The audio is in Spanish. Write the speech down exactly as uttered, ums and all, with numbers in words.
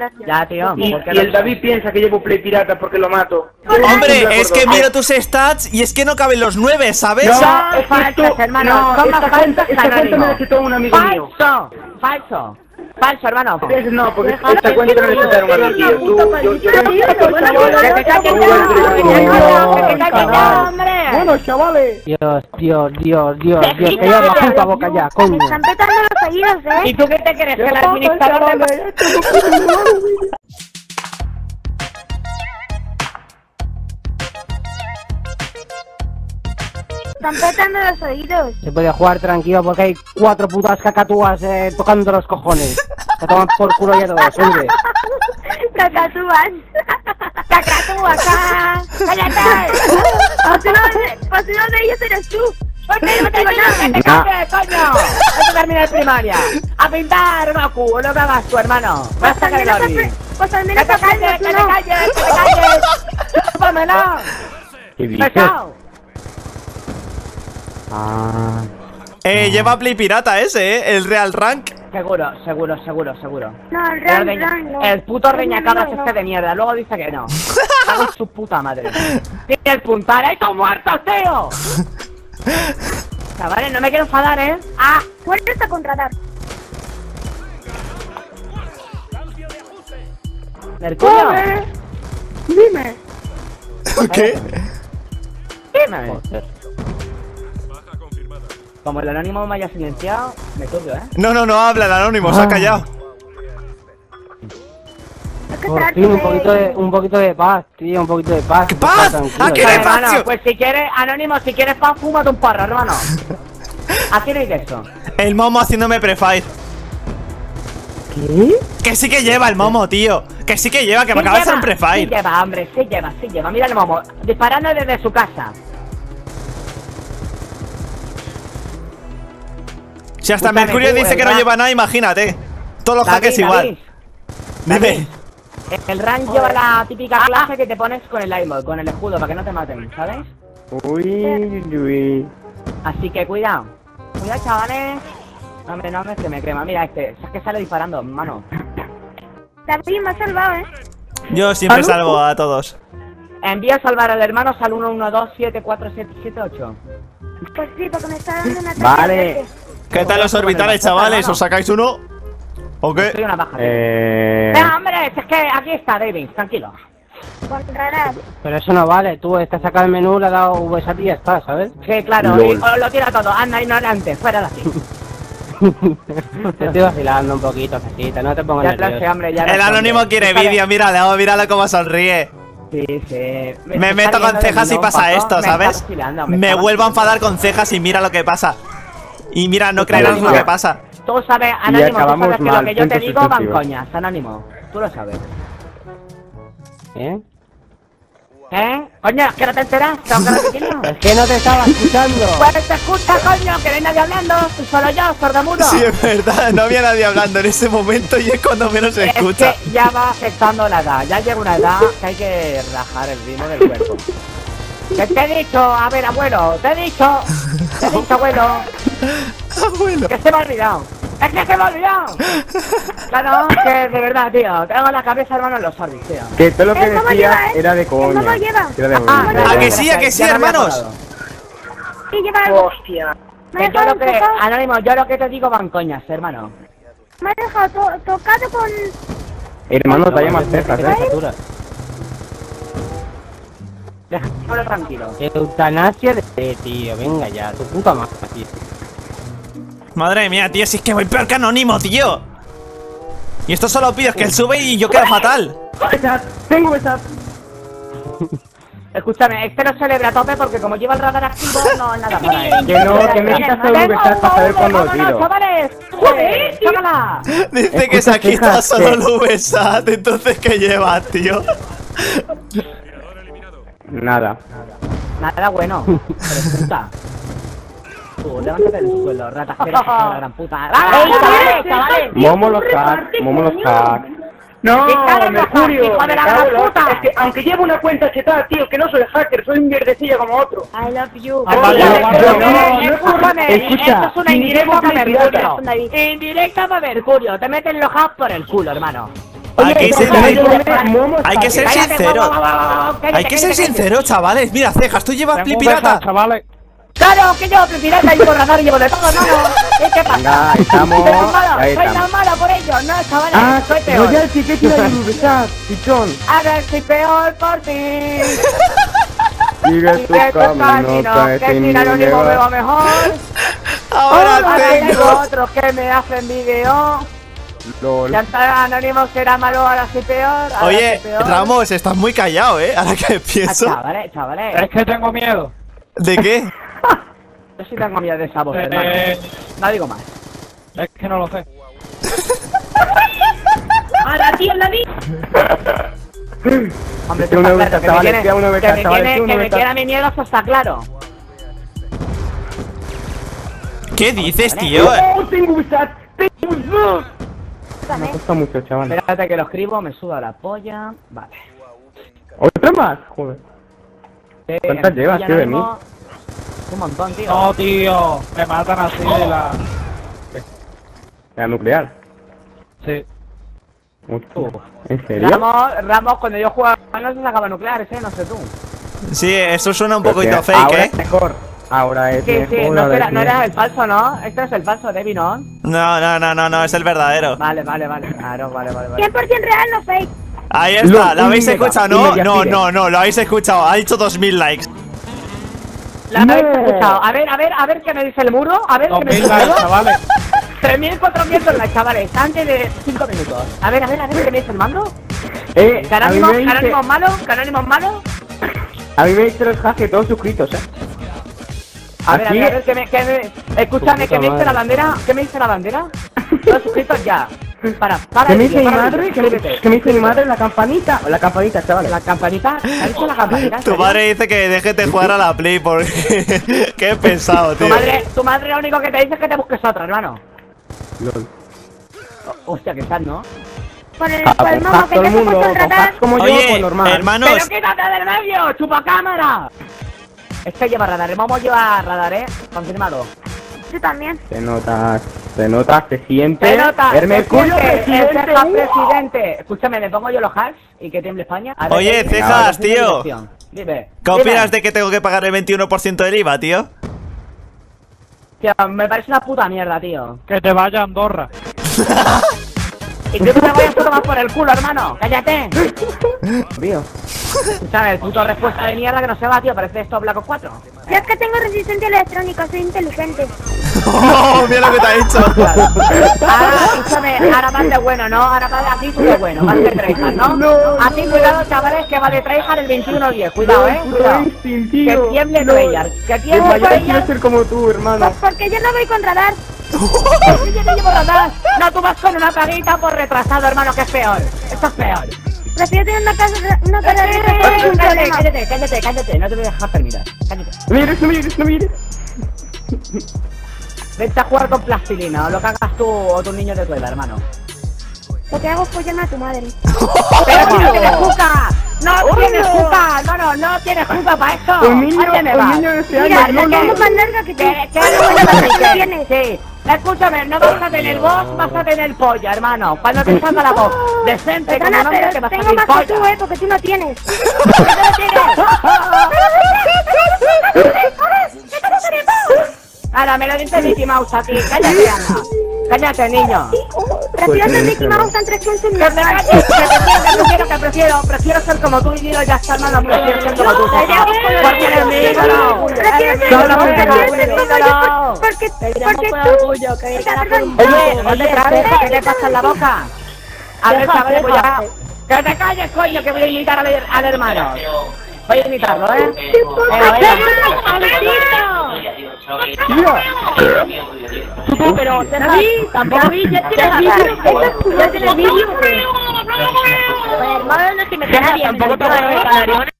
gracias. Ya, tío. Y, y el David piensa que llevo play pirata porque lo mato. Hombre, es que miro tus stats y es que no caben los nueve, ¿sabes? No, es falso, hermano. Esta cuenta me la quitó un amigo mío. Falso, falso. Falso, hermano. No, porque esta cuenta no me quitó un amigo mío. Bueno, chavales. Dios, Dios, Dios, Dios, Dios. Que ya la puta boca ya, coño. Están petando los oídos, ¿eh? ¿Y tú qué te crees? Que el administrador de... Están petando los oídos. Se puede jugar tranquilo porque hay cuatro putas cacatúas eh, tocando los cojones. Se toman por culo ya todos, hombre. Cacatúas. Cacatúas, acá. Cállate. Pues uno de ellos eres tú. Porque yo no tengo nada que te cambie, coño. Vas a terminar primaria. A pintar, Macu, o lo que hagas tú, hermano. Vas a caer hoy. Pues al menos que te calles, que te calles, que te calles. Chúpamelo. ¿Qué dices? Ah, eh, no. Lleva play pirata ese, eh, el Real Rank. Seguro, seguro, seguro, seguro. No, el Real Rank no. El puto reñacadas no, no, no. Este de mierda, luego dice que no. Cago en su puta madre. Tiene el puntal, ¡eh, como muerto, tío! Chavales, no me quiero enfadar, eh. Ah, fuertes a contratar. Mercurio. ¡Pobre! Dime. ¿Qué? Dime. Joder. Como el anónimo me haya silenciado, me copio, ¿eh? No, no, no habla el anónimo, ah. Se ha callado. Por fin, un poquito de, un poquito de paz, tío, un poquito de paz. ¿Qué paz? ¿A qué le pasa? Pues si quieres, anónimo, si quieres paz, fúmate un porro, hermano. Aquí no hay texto. El Momo haciéndome prefire. ¿Qué? Que sí que lleva el Momo, tío. Que sí que lleva, que sí me acaba de hacer un prefire. Sí lleva, hombre, sí lleva, sí lleva. Mira el Momo, disparando desde su casa. Si hasta Escúchame, Mercurio dice que no lleva nada, imagínate. Todos los jaques igual. Dime. El rank lleva la típica clase que te pones con el aimbot, con el escudo, para que no te maten, ¿sabes? Uy, uy. Así que cuidado. Cuidado, chavales. No, hombre, no, hombre, que me crema. Mira, este, es que sale disparando, mano. David me ha salvado, ¿eh? Yo siempre ¿Salud? salvo a todos. Envío a salvar al hermano al uno uno dos siete cuatro siete siete ocho. Pues sí, porque me está dando una... Vale. ¿Qué tal los orbitales, chavales? ¿Os sacáis uno? ¿O qué? Estoy una baja, eh... No, hombre, es que aquí está, David, tranquilo. Pero eso no vale, tú, este ha sacado el menú, le ha dado V S A T y ya está, ¿sabes? Sí, claro, y, o, lo tira todo, anda ignorante, fuera de aquí. Te estoy vacilando un poquito, cecita, no te pongo ya nervioso. Sé, hombre, ya el anónimo sé, quiere vídeo, míralo, míralo cómo sonríe. Sí, sí. Me, me meto con cejas y pasa pato, esto, ¿sabes? Me, me vuelvo a enfadar con cejas y mira lo que pasa. Y mira, no creerás lo que pasa. Tú sabes, Anónimo, tú sabes mal, que lo que yo te digo van coñas, Anónimo. Tú lo sabes. ¿Eh? ¿Eh? Coño, ¿que no te enteras? Es que no te estaba escuchando. Pues te escucha, coño, que no hay nadie hablando. Solo yo, sordomudo. Sí, es verdad, no había nadie hablando en ese momento y es cuando menos se escucha. Es que ya va afectando la edad, ya llega una edad que hay que rajar el ritmo del cuerpo. Que te he dicho, a ver, abuelo, te he dicho. Te he dicho, abuelo. Abuelo. Que se me ha olvidado. ¡Es que se me ha olvidado! Claro, que de verdad, tío. Tengo la cabeza, hermano, en los orbis, tío. Que todo lo que decía lleva, ¿eh? Era de coño. ¿Cómo lleva? Era de coño. Ah, ¿a que sí, a que sí, hermanos? Sí, lleva. Hostia. Que yo lo que, Anónimo, yo lo que te digo van coñas, hermano. Me ha dejado to tocado con... Hermano, no, talla más cerca, ¿eh? Déjalo tranquilo. Eutanasia de tío, venga ya, tu puta madre, tío. Madre mía, tío, si es que voy peor que Anónimo, tío. Y esto solo pido, es que él sube y yo quedo fatal. Tengo esa. Escúchame, este no celebra a tope porque como lleva el radar activo, no es nada para él. Que no, que me quitas el V S A T para saber cuándo lo tiro. ¡Joder! ¡Tómala! Dice que se ha quitado solo el V S A T, entonces ¿qué llevas, tío? Nada. Nada bueno. Puta. Tú, levántate del suelo, ratajera, la gran puta. ¡Ey, chavales, chavales! Momo los hacks, Momo los hacks. ¡No, Mercurio! ¡Hijo de la gran puta! Es que aunque llevo una cuenta chetada, tío, que no soy hacker, soy un mierdecilla como otro. I love you. Escucha, esto es una indirecta para Mercurio. Indirecta para Mercurio, te meten los hacks por el culo, hermano. Hay que ser sincero, hay que ser sincero, hay que ser sincero, chavales. Mira, Cejas, tú llevas pli pirata. Claro, que yo pirata, llevo radar, llevo de todo, no, no. ¿Qué pasa? Estamos, soy tan malo por ello, no, chavales, ah, soy peor. No, ya el chiquete de la libertad, pichón. A ver, soy peor por ti. Sigue tu caminota, que sin anónimo me va mejor. Ahora tengo otros que me hacen video. Ya anónimo será malo, ahora sí peor. Oye, Ramos, estás muy callado, eh, ahora que pienso. Chavales, chavales. Es que tengo miedo. ¿De qué? Yo sí tengo miedo de esa voz, hermano. No digo más. Es que no lo sé. Ahora tío, la di. Hombre, que me quiera mi miedo, eso está claro. ¿Qué dices, tío? Me cuesta mucho, chaval. Espérate que lo escribo, me suda la polla. Vale. ¿Otra más? Joder. ¿Cuántas llevas, tío, de mí? Un montón, tío. No, tío. Me matan así de la... ¿De la nuclear? Sí. Uf. ¿En serio? Ramos, Ramos, cuando yo jugaba no se sacaba nucleares, eh, no sé tú. Sí, eso suena un poquito fake, ahora eh. Es mejor. Ahora es sí, mejor. Sí, sí, no, era, no eras el falso, ¿no? Este es el falso, Debbie, ¿no? No, no, no, no, no, es el verdadero. Vale, vale, vale, claro, vale, vale, vale. cien por cien real, no fake. Ahí está, lo habéis escuchado, ¿no? No, no, no, lo habéis escuchado, ha dicho dos mil likes. La habéis escuchado. A ver, a ver, a ver qué me dice el muro. A ver qué me dice el muro. tres mil cuatrocientos likes, chavales. Antes de cinco minutos. A ver, a ver, a ver qué me dice el mando. Eh, canónimos malos, canónimos malos. A mí me dice los hacks todos suscritos, eh. A ver, a ver, a ver qué me dice. Escúchame, ¿qué me dice la bandera? ¿Qué me dice la bandera? Todos suscritos ya. Para, para. ¿Qué me dice mi madre? ¿Qué me dice mi madre? La campanita. La campanita, chavales. La campanita. ¿Has visto la campanita? Tu madre dice que déjete jugar a la Play porque... Qué pesado, tío. Tu madre, tu madre lo único que te dice es que te busques otra, hermano. LOL. Hostia, que estás, ¿no? Por el mono que te he puesto el radar. Oye, hermanos. ¡Pero quítate del medio, chupa cámara! Este lleva radar. El mono lleva radar, ¿eh? Confirmado. Yo también. Te notas... Se nota, se siente. Se nota, Hermes, se siente, presidente. Cejas, presidente. Escúchame, me pongo yo los hacks y que tiemble España. A ver, oye, Cejas, tío. Dime, ¿qué opinas de que tengo que pagar el veintiuno por ciento del I V A, tío? Tío, me parece una puta mierda, tío. Que te vaya a Andorra. Y tú te vayas a tomar por el culo, hermano. Cállate. Tío. Escúchame, el puto respuesta de mierda que no se va, tío. Parece esto Black Ops cuatro. Yo es que tengo resistencia electrónica, soy inteligente. ¡Oh, mira lo que te ha dicho! Ahora, escúchame, ahora más de bueno, ¿no? Ahora más de así, tú de bueno, más de tryhard, ¿no? No, así, cuidado, chavales, que vale tryhard el veintiuno diez, cuidado, ¿eh? Cuidado. Que tiemble tryhard, que tiemble tryhard. Yo quiero ser como tú, hermano. Pues porque yo no voy con radar. Yo te llevo radar. No, tú vas con una carita por retrasado, hermano, que es peor. Esto es peor. Prefiero tener una casa, una cara de... Cállate, cállate, cállate, cállate, no te voy a dejar terminar. Cállate. No mires, no mires, no mires. Vete a jugar con plastilina, o lo que hagas tú o tu niño de tu edad, hermano. Lo que hago es follarme a tu madre. ¡Pero si no tienes juca! ¡No oh, tienes juca! No, no, no tienes juca para eso. Un niño, un niño de ese año, no, no, no. Más larga que tú. ¿Qué, qué no tienes? Sí. Escúchame, no vas a tener voz, vas a tener polla, hermano. Cuando te salga la voz, decente, con un hombre que vas a tener polla. Tengo más que tú, eh, porque tú no tienes. ¿Por qué no tienes? ¿Qué no tienes voz? Ahora me lo dice Mickey Mouse aquí, cállate, Ana. Cállate, niño. Prefiero ser Mickey Mouse en trescientos. Que me calles, que prefiero, que prefiero, prefiero ser como tú y digo ya está, hermano, prefiero ser como tú. Porque eres mi ídolo. Prefiero ser como tú. Porque, porque tú. Oye, no te trabes, ¿qué te pasa en la boca? A ver, chavales, voy a... Que te calles, coño, que voy a imitar al hermano. Voy a imitarlo, ¿eh? ¡Tío! Pero, David, tampoco... ¡Ya tienes vídeo! ¡Ya tienes vídeo! ¡Hermano, no es que me tenga bien! ¡Tampoco te voy a regalar!